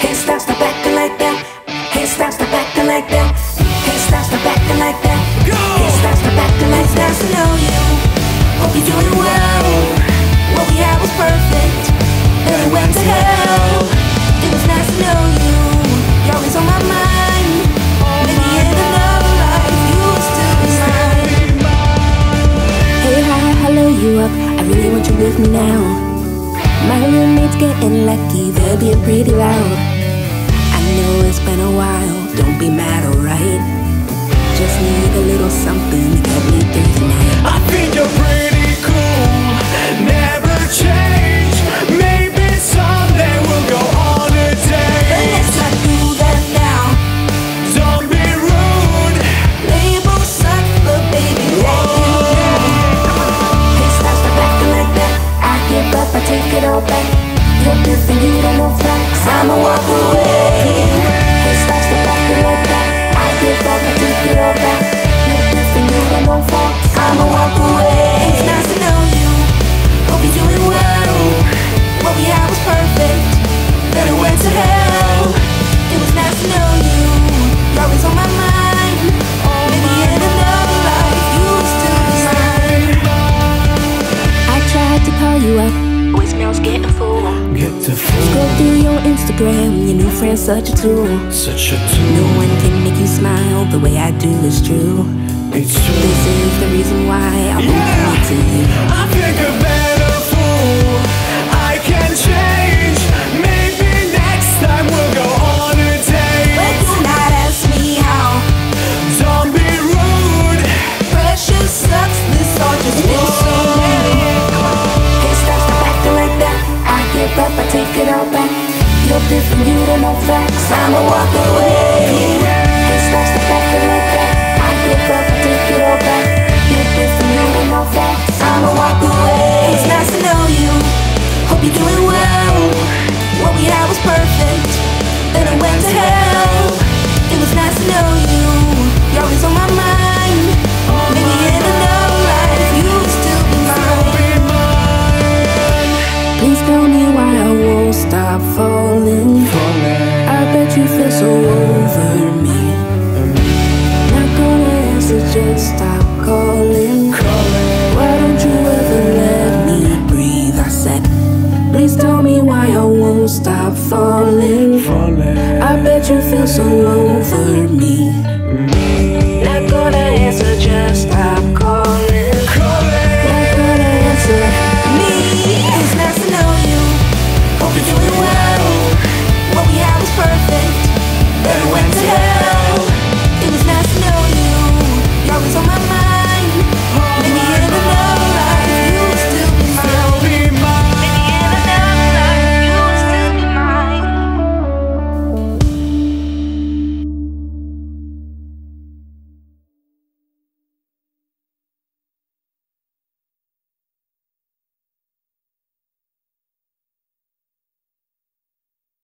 He slaps the back like that. He slaps the back like that. He slaps the back like that. He slaps the back like that. I know you. Hope you're doing well. What we had was perfect, then it went to hell. It was nice to know you. You're always on my mind. Maybe in the love life you was still beside. Hey hi, hello you up. I really want you with me now. My roommate's getting lucky, they're being pretty loud. I know it's been a while, don't be mad, alright? Just need a little something to get me through the night. I think you're pretty cool, never change. Take it all back. You're different, you don't know facts. I'ma walk away. He slaps the back like that. I give up, I take it all back. You're different, you don't know facts. I'ma walk away. It's nice to know you. Hope you're doing well. What we had was perfect, then it went to hell. It was nice to know you. You're always on my mind. Maybe in another life you were still beside. I tried to call you up. Get a fool. Scroll through your Instagram, your new friend's such a tool. No one can make you smile the way I do, it's true. It's true. This is the reason why I won't commit to you. I think a better fool. I can change. Maybe next time we'll go on a date. But do not ask me how. Don't be rude. Pressure sucks, this all just feels so bad. Up, I take it all back. You're different, you don't know facts. I'ma walk away. He slaps the back like that. I give up, I take it all back. You're different, you don't know facts. I'ma walk away. It's nice to know you. Hope you're doing well. What we had was perfect, then it went to hell. It was nice to know you. You're always on my mind. Maybe in another life you would still be mine. Please tell me why I won't stop falling. I bet you feel so over me. Not gonna answer, just stop calling. Why don't you ever let me breathe? I said, please tell me why I won't stop falling. I bet you feel so over me. Not gonna answer, just stop.